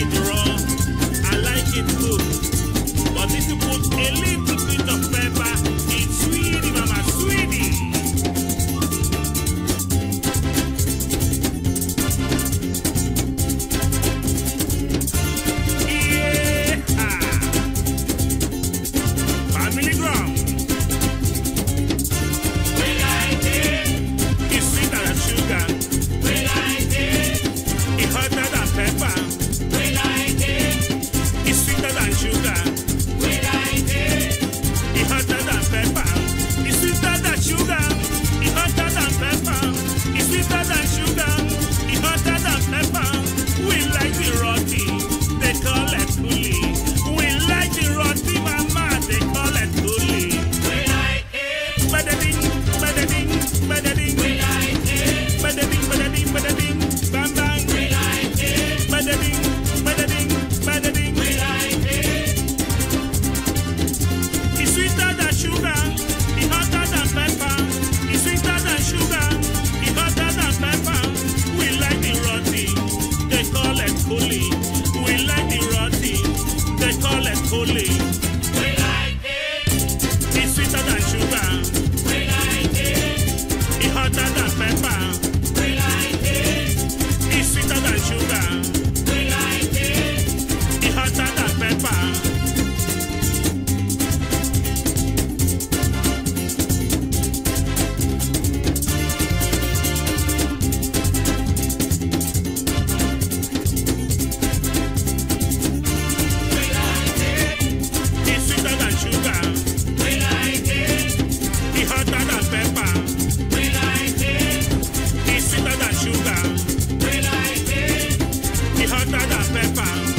it raw, I like it cooked. But if you put a little bit of pepper, it's sweetie, mama, sweetie. Pepper.